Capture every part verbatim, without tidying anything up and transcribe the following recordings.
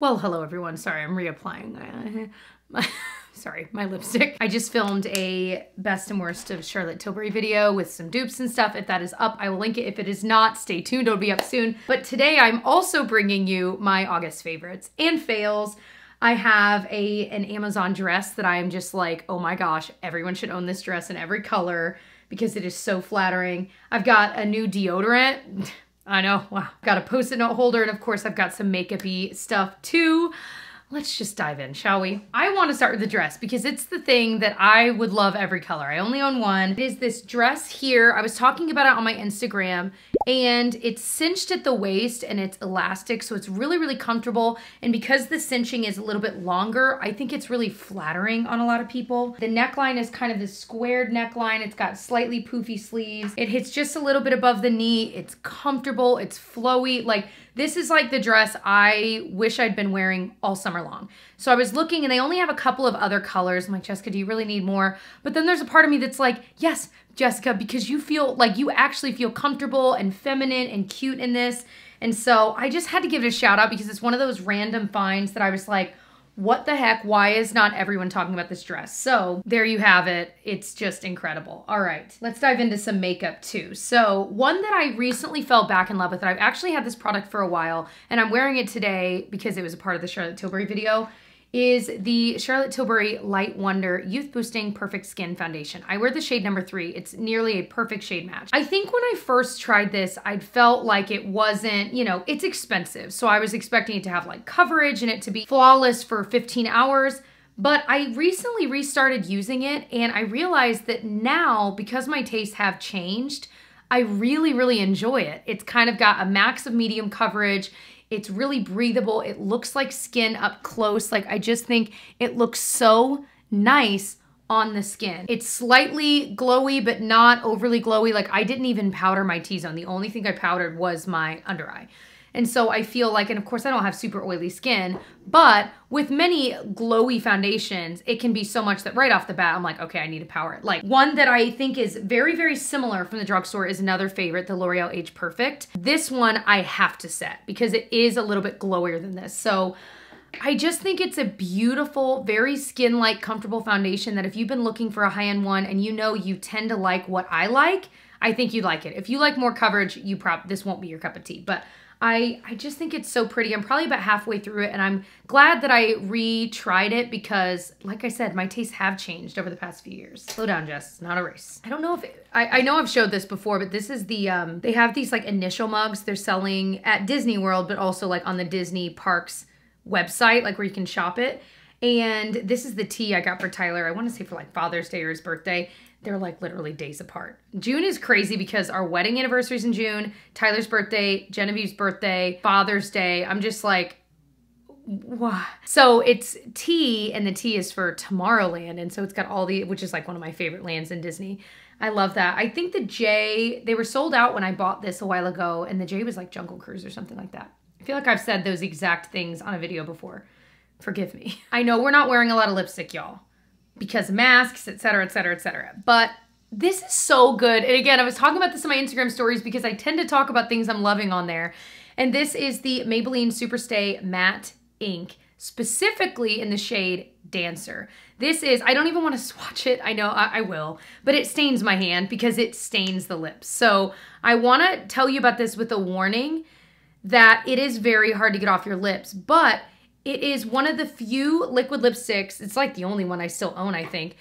Well, hello everyone. Sorry, I'm reapplying. My, sorry, my lipstick. I just filmed a best and worst of Charlotte Tilbury video with some dupes and stuff. If that is up, I will link it. If it is not, stay tuned, it'll be up soon. But today I'm also bringing you my August favorites and fails. I have a an Amazon dress that I am just like, oh my gosh, everyone should own this dress in every color because it is so flattering. I've got a new deodorant. I know, wow. Got a post-it note holder, and of course I've got some makeup-y stuff too. Let's just dive in, shall we? I wanna start with the dress because it's the thing that I would love every color. I only own one. It is this dress here. I was talking about it on my Instagram, and it's cinched at the waist and it's elastic, so it's really, really comfortable. And because the cinching is a little bit longer, I think it's really flattering on a lot of people. The neckline is kind of this squared neckline. It's got slightly poofy sleeves. It hits just a little bit above the knee. It's comfortable, it's flowy. Like, this is like the dress I wish I'd been wearing all summer long. So I was looking, and they only have a couple of other colors. I'm like, Jessica, do you really need more? But then there's a part of me that's like, yes, Jessica, because you feel like you actually feel comfortable and feminine and cute in this. And so I just had to give it a shout out because it's one of those random finds that I was like, what the heck? Why is not everyone talking about this dress? So there you have it. It's just incredible. All right, let's dive into some makeup too. So one that I recently fell back in love with, and I've actually had this product for a while, and I'm wearing it today because it was a part of the Charlotte Tilbury video, is the Charlotte Tilbury Light Wonder Youth Boosting Perfect Skin Foundation. I wear the shade number three. It's nearly a perfect shade match. I think when I first tried this, I felt like it wasn't, you know, it's expensive. So I was expecting it to have like coverage and it to be flawless for fifteen hours. But I recently restarted using it, and I realized that now, because my tastes have changed, I really, really enjoy it. It's kind of got a max of medium coverage. It's really breathable. It looks like skin up close. Like, I just think it looks so nice on the skin. It's slightly glowy, but not overly glowy. Like, I didn't even powder my T-zone. The only thing I powdered was my under eye. And so I feel like, and of course I don't have super oily skin, but with many glowy foundations, it can be so much that right off the bat, I'm like, okay, I need to powder it. Like, one that I think is very, very similar from the drugstore is another favorite, the L'Oreal Age Perfect. This one I have to set because it is a little bit glowier than this. So I just think it's a beautiful, very skin-like, comfortable foundation that if you've been looking for a high-end one and you know you tend to like what I like, I think you'd like it. If you like more coverage, you prob- this won't be your cup of tea, but I, I just think it's so pretty. I'm probably about halfway through it, and I'm glad that I retried it because, like I said, my tastes have changed over the past few years. Slow down, Jess. It's not a race. I don't know if it, I, I know I've showed this before, but this is the, um, they have these like initial mugs they're selling at Disney World, but also like on the Disney Parks website, like where you can shop it. And this is the tea I got for Tyler. I want to say for like Father's Day or his birthday. They're like literally days apart. June is crazy because our wedding anniversary's in June, Tyler's birthday, Genevieve's birthday, Father's Day. I'm just like, wow. So it's tea, and the tea is for Tomorrowland. And so it's got all the, which is like one of my favorite lands in Disney. I love that. I think the J, they were sold out when I bought this a while ago, and the J was like Jungle Cruise or something like that. I feel like I've said those exact things on a video before. Forgive me. I know we're not wearing a lot of lipstick, y'all, because of masks, et cetera, et cetera, et cetera. But this is so good. And again, I was talking about this in my Instagram stories because I tend to talk about things I'm loving on there. And this is the Maybelline Superstay Matte Ink, specifically in the shade Dancer. This is, I don't even want to swatch it. I know I, I will, but it stains my hand because it stains the lips. So I want to tell you about this with a warning that it is very hard to get off your lips, but it is one of the few liquid lipsticks. It's like the only one I still own, I think.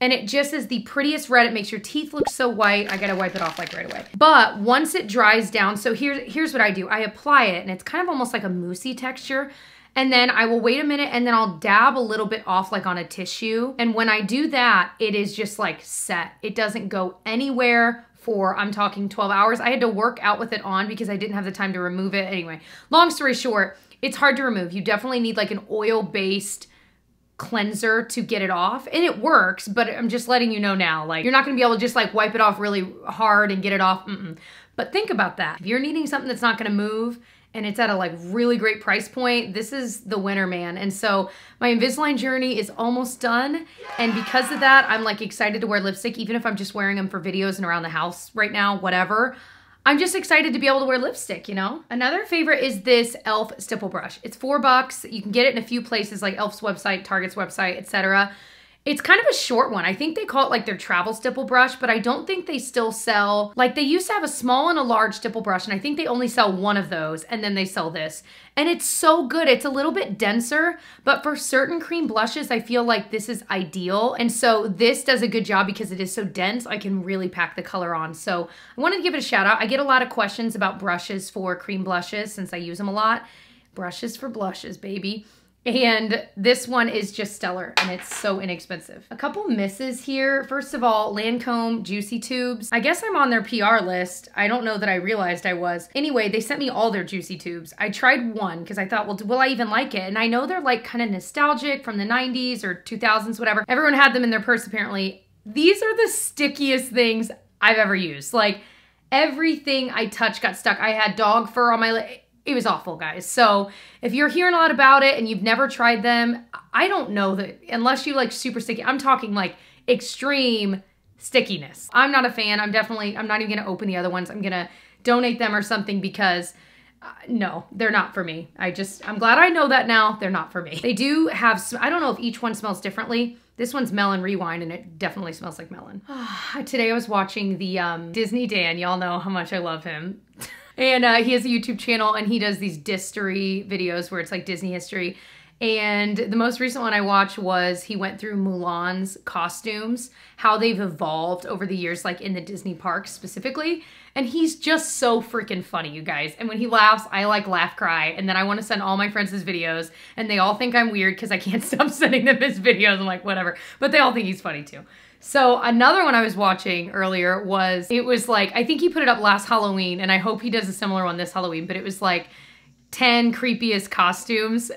And it just is the prettiest red. It makes your teeth look so white. I gotta wipe it off like right away. But once it dries down, so here, here's what I do. I apply it, and it's kind of almost like a moussey texture. And then I will wait a minute, and then I'll dab a little bit off like on a tissue. And when I do that, it is just like set. It doesn't go anywhere for, I'm talking twelve hours. I had to work out with it on because I didn't have the time to remove it. Anyway, long story short, it's hard to remove. You definitely need like an oil-based cleanser to get it off. And it works, but I'm just letting you know now, like, you're not gonna be able to just like wipe it off really hard and get it off. Mm-mm. But think about that. If you're needing something that's not gonna move and it's at a like really great price point, this is the winner, man. And so my Invisalign journey is almost done. And because of that, I'm like excited to wear lipstick, even if I'm just wearing them for videos and around the house right now, whatever. I'm just excited to be able to wear lipstick, you know? Another favorite is this E L F Stipple Brush. It's four bucks. You can get it in a few places like E L F's website, Target's website, et cetera. It's kind of a short one. I think they call it like their travel stipple brush, but I don't think they still sell, like they used to have a small and a large stipple brush, and I think they only sell one of those, and then they sell this. And it's so good. It's a little bit denser, but for certain cream blushes, I feel like this is ideal. And so this does a good job because it is so dense, I can really pack the color on. So I wanted to give it a shout out. I get a lot of questions about brushes for cream blushes since I use them a lot. Brushes for blushes, baby. And this one is just stellar, and it's so inexpensive. A couple misses here. First of all, Lancome Juicy Tubes. I guess I'm on their P R list. I don't know that I realized I was. Anyway, they sent me all their Juicy Tubes. I tried one because I thought, well, will I even like it? And I know they're like kind of nostalgic from the nineties or two thousands, whatever. Everyone had them in their purse apparently. These are the stickiest things I've ever used. Like everything I touched got stuck. I had dog fur on my lip. It was awful, guys. So if you're hearing a lot about it and you've never tried them, I don't know that unless you like super sticky. I'm talking like extreme stickiness. I'm not a fan. I'm definitely, I'm not even gonna open the other ones. I'm gonna donate them or something because uh, no, they're not for me. I just, I'm glad I know that now. They're not for me. They do have, I don't know if each one smells differently. This one's Melon Rewind, and it definitely smells like melon. Today I was watching the um, Disney Dan. Y'all know how much I love him. And uh, he has a YouTube channel, and he does these Distory videos where it's like Disney history. And the most recent one I watched was he went through Mulan's costumes, how they've evolved over the years, like in the Disney parks specifically. And he's just so freaking funny, you guys. And when he laughs, I like laugh cry. And then I want to send all my friends his videos, and they all think I'm weird because I can't stop sending them his videos. I'm like, whatever. But they all think he's funny too. So another one I was watching earlier was, it was like, I think he put it up last Halloween, and I hope he does a similar one this Halloween, but it was like ten creepiest costumes.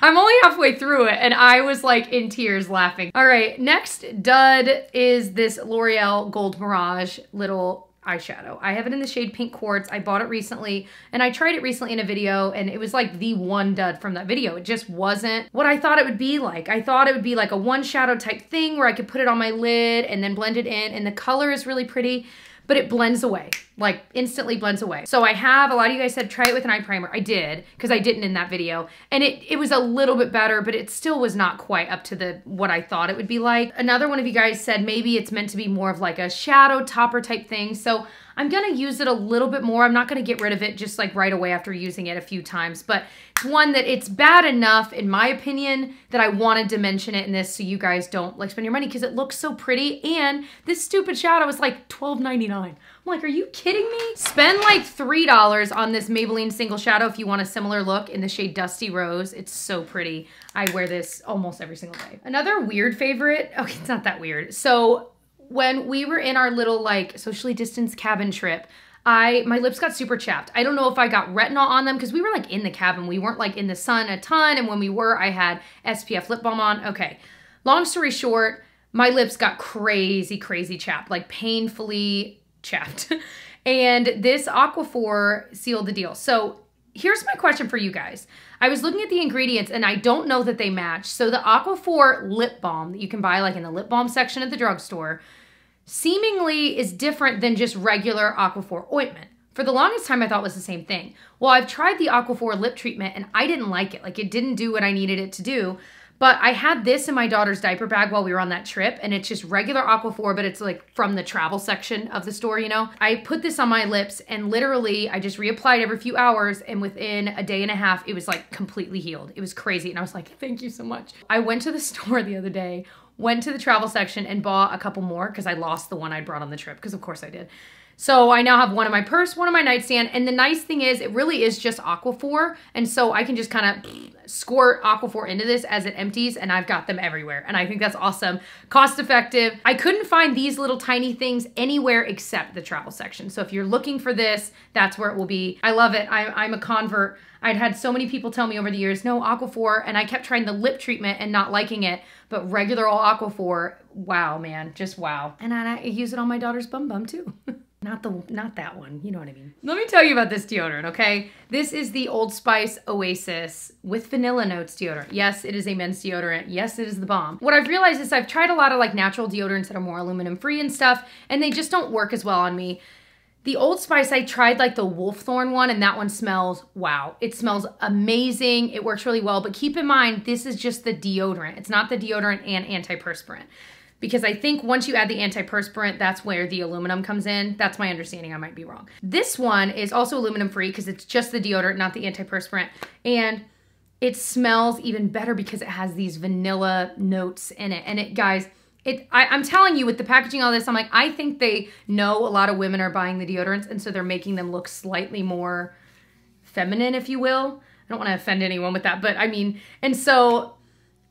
I'm only halfway through it, and I was like in tears laughing. All right, next dud is this L'Oreal Gold Mirage little eyeshadow. I have it in the shade Pink Quartz. I bought it recently, and I tried it recently in a video, and it was like the one dud from that video. It just wasn't what I thought it would be like. I thought it would be like a one shadow type thing where I could put it on my lid and then blend it in, and the color is really pretty, but it blends away, like instantly blends away. So I have, a lot of you guys said, try it with an eye primer. I did, because I didn't in that video. And it, it was a little bit better, but it still was not quite up to the what I thought it would be like. Another one of you guys said, maybe it's meant to be more of like a shadow topper type thing. So I'm gonna use it a little bit more. I'm not gonna get rid of it just like right away after using it a few times, but it's one that it's bad enough, in my opinion, that I wanted to mention it in this so you guys don't like spend your money because it looks so pretty. And this stupid shadow was like twelve ninety-nine. I'm like, are you kidding me? Spend like three dollars on this Maybelline single shadow if you want a similar look in the shade Dusty Rose. It's so pretty. I wear this almost every single day. Another weird favorite, okay, it's not that weird. So when we were in our little like socially distanced cabin trip, I my lips got super chapped. I don't know if I got retinol on them because we were like in the cabin. We weren't like in the sun a ton. And when we were, I had S P F lip balm on. Okay, long story short, my lips got crazy, crazy chapped, like painfully chapped. And this Aquaphor sealed the deal. So here's my question for you guys. I was looking at the ingredients and I don't know that they match. So the Aquaphor lip balm that you can buy like in the lip balm section at the drugstore seemingly is different than just regular Aquaphor ointment. For the longest time, I thought it was the same thing. Well, I've tried the Aquaphor lip treatment and I didn't like it. Like it didn't do what I needed it to do. But I had this in my daughter's diaper bag while we were on that trip, and it's just regular Aquaphor, but it's like from the travel section of the store, you know? I put this on my lips, and literally, I just reapplied every few hours, and within a day and a half, it was like completely healed. It was crazy, and I was like, thank you so much. I went to the store the other day, went to the travel section, and bought a couple more, because I lost the one I brought on the trip, because of course I did. So I now have one in my purse, one in my nightstand, and the nice thing is it really is just Aquaphor, and so I can just kind of squirt Aquaphor into this as it empties, and I've got them everywhere, and I think that's awesome. Cost effective. I couldn't find these little tiny things anywhere except the travel section, so if you're looking for this, that's where it will be. I love it. I'm, I'm a convert. I'd had so many people tell me over the years, no, Aquaphor, and I kept trying the lip treatment and not liking it, but regular old Aquaphor, wow, man, just wow. And I, I use it on my daughter's bum bum too. Not the, not that one, you know what I mean. Let me tell you about this deodorant, okay? This is the Old Spice Oasis with vanilla notes deodorant. Yes, it is a men's deodorant. Yes, it is the bomb. What I've realized is I've tried a lot of like natural deodorants that are more aluminum free and stuff, and they just don't work as well on me. The Old Spice, I tried like the Wolfthorn one, and that one smells, wow. It smells amazing. It works really well, but keep in mind, this is just the deodorant. It's not the deodorant and antiperspirant, because I think once you add the antiperspirant, that's where the aluminum comes in. That's my understanding, I might be wrong. This one is also aluminum free because it's just the deodorant, not the antiperspirant. And it smells even better because it has these vanilla notes in it. And it, guys, It, I, I'm telling you, with the packaging, all this, I'm like, I think they know a lot of women are buying the deodorants, and so they're making them look slightly more feminine, if you will. I don't want to offend anyone with that, but I mean, and so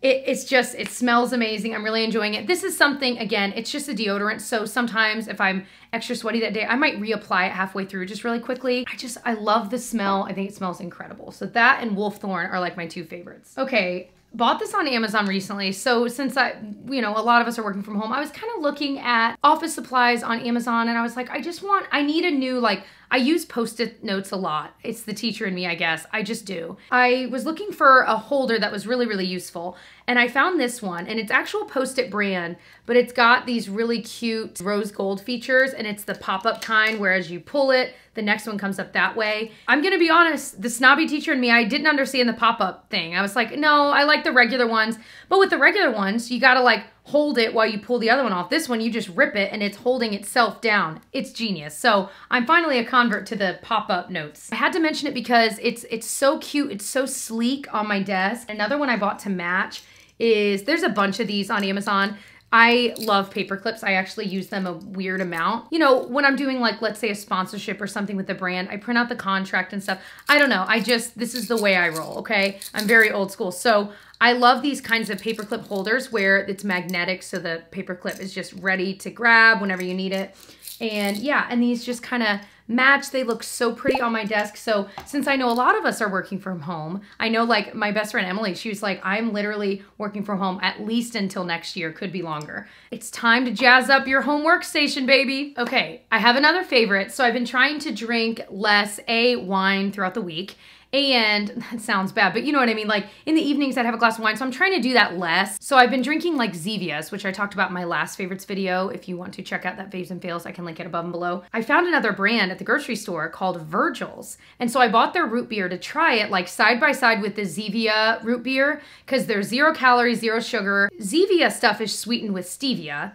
it, it's just, it smells amazing. I'm really enjoying it. This is something, again, it's just a deodorant, so sometimes if I'm extra sweaty that day, I might reapply it halfway through just really quickly. I just, I love the smell. I think it smells incredible. So that and Wolfthorn are like my two favorites. Okay. Bought this on Amazon recently. So since I, you know, a lot of us are working from home, I was kind of looking at office supplies on Amazon, and I was like, I just want, I need a new, like, I use Post-it notes a lot. It's the teacher in me, I guess. I just do. I was looking for a holder that was really, really useful, and I found this one, and it's actual Post-it brand, but it's got these really cute rose gold features, and it's the pop-up kind, whereas you pull it, the next one comes up that way. I'm gonna be honest, the snobby teacher in me, I didn't understand the pop-up thing. I was like, no, I like the regular ones, but with the regular ones, you gotta like hold it while you pull the other one off. This one, you just rip it and it's holding itself down. It's genius. So I'm finally a convert to the pop-up notes. I had to mention it because it's it's so cute. It's so sleek on my desk. Another one I bought to match is, there's a bunch of these on Amazon. I love paper clips. I actually use them a weird amount. You know, when I'm doing like, let's say a sponsorship or something with the brand, I print out the contract and stuff. I don't know. I just, this is the way I roll, okay? I'm very old school. So I love these kinds of paper clip holders where it's magnetic, so the paper clip is just ready to grab whenever you need it. And yeah, and these just kind of match. They look so pretty on my desk. So since I know a lot of us are working from home, I know like my best friend Emily, she was like, I'm literally working from home at least until next year, could be longer. It's time to jazz up your home workstation, baby. Okay, I have another favorite. So I've been trying to drink less A, wine throughout the week. And that sounds bad, but you know what I mean? Like in the evenings I'd have a glass of wine, so I'm trying to do that less. So I've been drinking like Zevia's, which I talked about in my last favorites video. If you want to check out that faves and fails, I can link it above and below. I found another brand at the grocery store called Virgil's. And so I bought their root beer to try it like side by side with the Zevia root beer, because they're zero calories, zero sugar. Zevia stuff is sweetened with stevia,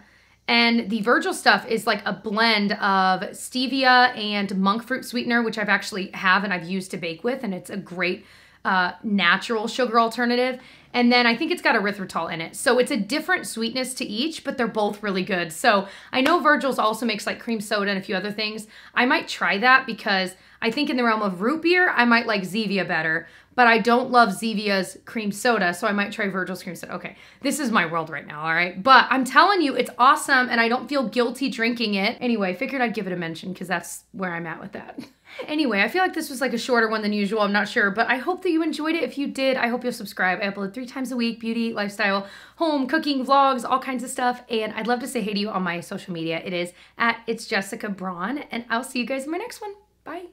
and the Virgil stuff is like a blend of stevia and monk fruit sweetener, which I've actually have and I've used to bake with, and it's a great uh, natural sugar alternative. And then I think it's got erythritol in it. So it's a different sweetness to each, but they're both really good. So I know Virgil's also makes like cream soda and a few other things. I might try that because I think in the realm of root beer, I might like Zevia better, but I don't love Zevia's cream soda, so I might try Virgil's cream soda. Okay, this is my world right now, all right? But I'm telling you, it's awesome, and I don't feel guilty drinking it. Anyway, figured I'd give it a mention because that's where I'm at with that. Anyway, I feel like this was like a shorter one than usual, I'm not sure, but I hope that you enjoyed it. If you did, I hope you'll subscribe. I upload three times a week, beauty, lifestyle, home, cooking, vlogs, all kinds of stuff, and I'd love to say hey to you on my social media. It is at It's Jessica Braun, and I'll see you guys in my next one. Bye.